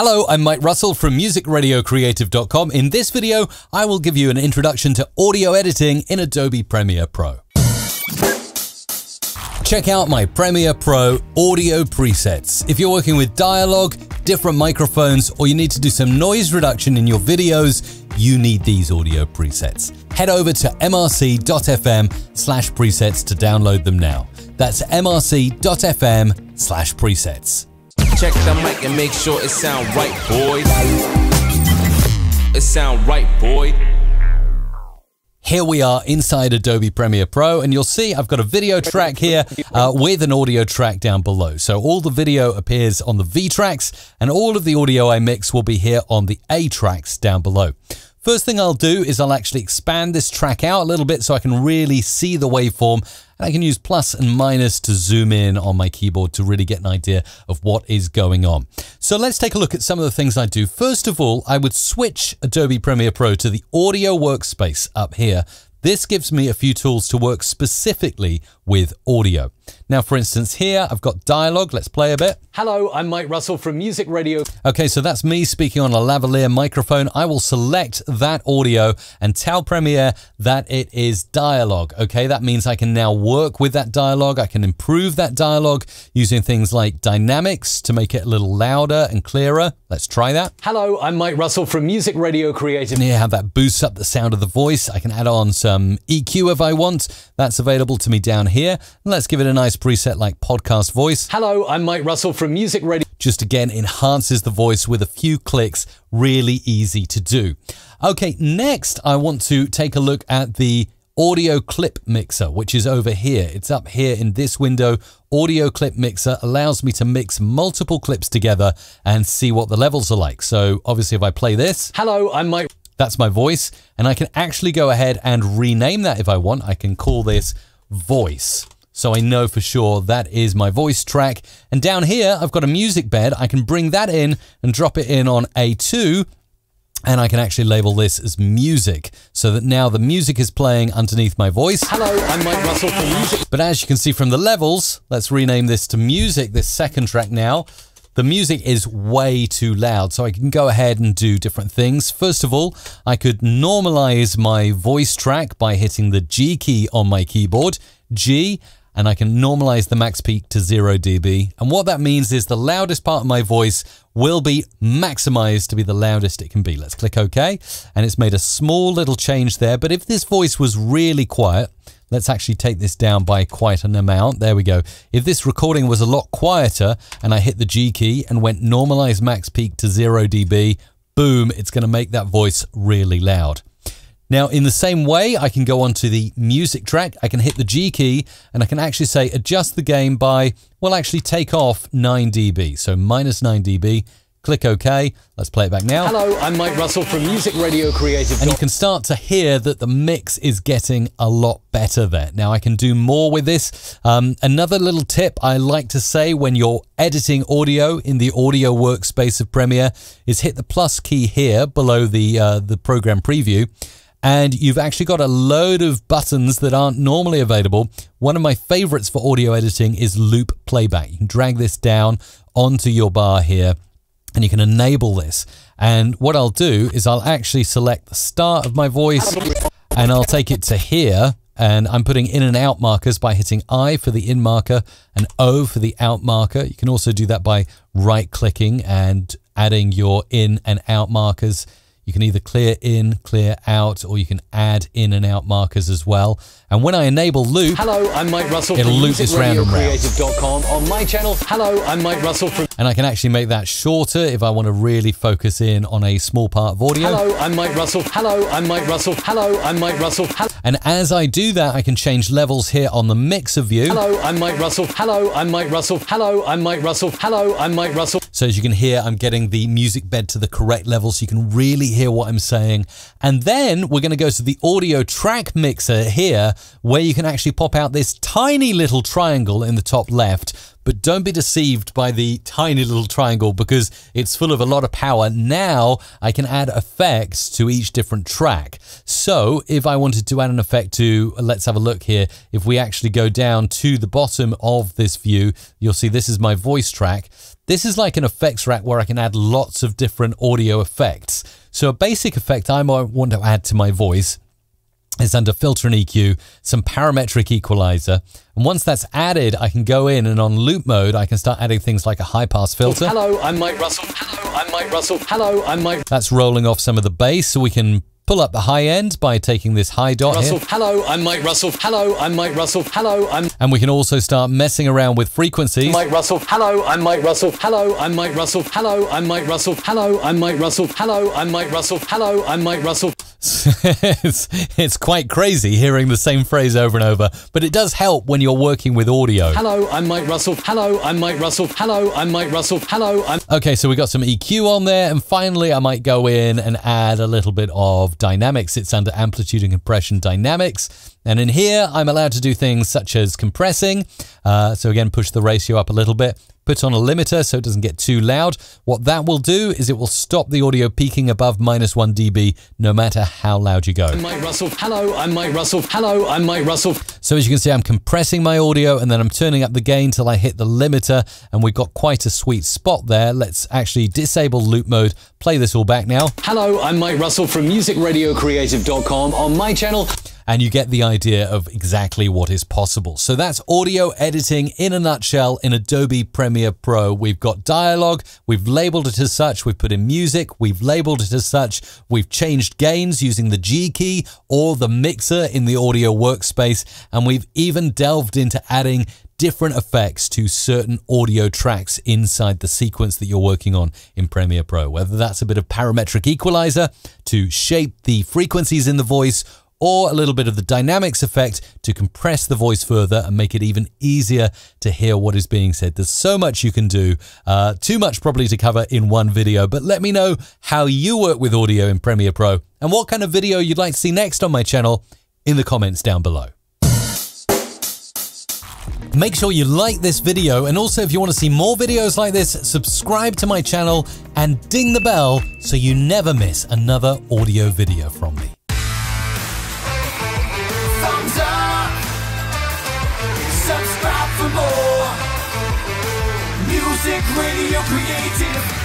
Hello, I'm Mike Russell from MusicRadioCreative.com. In this video, I will give you an introduction to audio editing in Adobe Premiere Pro. Check out my Premiere Pro audio presets. If you're working with dialogue, different microphones, or you need to do some noise reduction in your videos, you need these audio presets. Head over to mrc.fm/presets to download them now. That's mrc.fm/presets. Check the mic and make sure it sound right, boy. It sound right, boy. Here we are inside Adobe Premiere Pro, and you'll see I've got a video track here with an audio track down below. So all the video appears on the V tracks, and all of the audio I mix will be here on the A tracks down below. First thing I'll do is I'll actually expand this track out a little bit so I can really see the waveform, and I can use plus and minus to zoom in on my keyboard to really get an idea of what is going on. So let's take a look at some of the things I do. First of all, I would switch Adobe Premiere Pro to the audio workspace up here. This gives me a few tools to work specifically with audio. Now, for instance, here I've got dialogue. Let's play a bit. Hello, I'm Mike Russell from Music Radio. Okay, so that's me speaking on a lavalier microphone. I will select that audio and tell Premiere that it is dialogue. Okay, that means I can now work with that dialogue. I can improve that dialogue using things like dynamics to make it a little louder and clearer. Let's try that. Hello, I'm Mike Russell from Music Radio Creative. Here, how that boosts up the sound of the voice. I can add on some EQ if I want. That's available to me down here. Let's give it a nice preset like podcast voice. Hello, I'm Mike Russell from Music Radio. Just again enhances the voice with a few clicks, really easy to do. Okay, next I want to take a look at the audio clip mixer, which is over here. It's up here in this window. Audio clip mixer allows me to mix multiple clips together and see what the levels are like. So obviously if I play this, hello, I'm Mike. That's my voice, and I can actually go ahead and rename that if I want. I can call this voice. So I know for sure that is my voice track. And down here, I've got a music bed. I can bring that in and drop it in on A2, and I can actually label this as music so that now the music is playing underneath my voice. Hello, I'm Mike Russell from Music. But as you can see from the levels, let's rename this to music, this second track now. The music is way too loud, so I can go ahead and do different things. First of all, I could normalize my voice track by hitting the G key on my keyboard, G, and I can normalize the max peak to 0 dB. And what that means is the loudest part of my voice will be maximized to be the loudest it can be. Let's click OK, and it's made a small little change there. But if this voice was really quiet, let's actually take this down by quite an amount. There we go. If this recording was a lot quieter and I hit the G key and went normalize max peak to 0 dB, boom, it's going to make that voice really loud. Now, in the same way, I can go onto the music track. I can hit the G key and I can actually say adjust the gain by, well, actually take off 9 dB. So minus 9 dB. Click OK. Let's play it back now. Hello, I'm Mike Russell from Music Radio Creative. And you can start to hear that the mix is getting a lot better there. Now I can do more with this. Another little tip I like to say when you're editing audio in the audio workspace of Premiere is hit the plus key here below the program preview. And you've actually got a load of buttons that aren't normally available. One of my favorites for audio editing is loop playback. You can drag this down onto your bar here, and you can enable this. And what I'll do is I'll actually select the start of my voice and I'll take it to here, and I'm putting in and out markers by hitting I for the in marker and O for the out marker. You can also do that by right clicking and adding your in and out markers. You can either clear in, clear out, or you can add in and out markers as well. And when I enable loop, hello, I'm Mike Russell, it'll loop this round and round. On my channel, hello, I'm Mike Russell from. And I can actually make that shorter if I want to really focus in on a small part of audio. Hello, I'm Mike Russell. Hello, I'm Mike Russell. Hello, I'm Mike Russell. And as I do that, I can change levels here on the mixer view. Hello, I'm Mike Russell. Hello, I'm Mike Russell. Hello, I'm Mike Russell. Hello, I'm Mike Russell. So as you can hear, I'm getting the music bed to the correct level so you can really hear what I'm saying. And then we're going to go to the audio track mixer here, where you can actually pop out this tiny little triangle in the top left. But don't be deceived by the tiny little triangle because it's full of a lot of power. Now I can add effects to each different track. So if I wanted to add an effect to, let's have a look here. If we actually go down to the bottom of this view, you'll see this is my voice track. This is like an effects rack where I can add lots of different audio effects. So a basic effect I might want to add to my voice is under filter and EQ, some parametric equalizer. And once that's added, I can go in and on loop mode, I can start adding things like a high pass filter. Hello, I'm Mike Russell. Hello, I'm Mike Russell. Hello, I'm Mike. That's rolling off some of the bass, so we can pull up the high end by taking this high dot Russell. Here. Hello, I'm Mike Russell. Hello, I'm Mike Russell. Hello, I'm. And we can also start messing around with frequencies. Mike Russell. Hello, I'm Mike Russell. Hello, I'm Mike Russell. Hello, I'm Mike Russell. Hello, I'm Mike Russell. Hello, I'm Mike Russell. Hello, I'm Mike Russell. It's quite crazy hearing the same phrase over and over, but it does help when you're working with audio. Hello, I'm Mike Russell. Hello, I'm Mike Russell. Hello, I'm Mike Russell. Hello, I'm. Okay, so we got some EQ on there, and finally I might go in and add a little bit of dynamics. It's under amplitude and compression dynamics, and in here I'm allowed to do things such as compressing. So again, push the ratio up a little bit. Put on a limiter so it doesn't get too loud. What that will do is it will stop the audio peaking above -1 dB no matter how loud you go. Mike Russell. Hello, I'm Mike Russell. Hello, I'm Mike Russell. So as you can see, I'm compressing my audio and then I'm turning up the gain till I hit the limiter, and we've got quite a sweet spot there. Let's actually disable loop mode, play this all back now. Hello, I'm Mike Russell from MusicRadioCreative.com on my channel. And you get the idea of exactly what is possible. So that's audio editing in a nutshell in Adobe Premiere Pro. We've got dialogue, we've labeled it as such, we've put in music, we've labeled it as such, we've changed gains using the G key or the mixer in the audio workspace, and we've even delved into adding different effects to certain audio tracks inside the sequence that you're working on in Premiere Pro, whether that's a bit of parametric equalizer to shape the frequencies in the voice, or a little bit of the dynamics effect to compress the voice further and make it even easier to hear what is being said. There's so much you can do, too much probably to cover in one video, but let me know how you work with audio in Premiere Pro and what kind of video you'd like to see next on my channel in the comments down below. Make sure you like this video, and also if you want to see more videos like this, subscribe to my channel and ding the bell so you never miss another audio video from me. Subscribe for more. Music Radio Creative.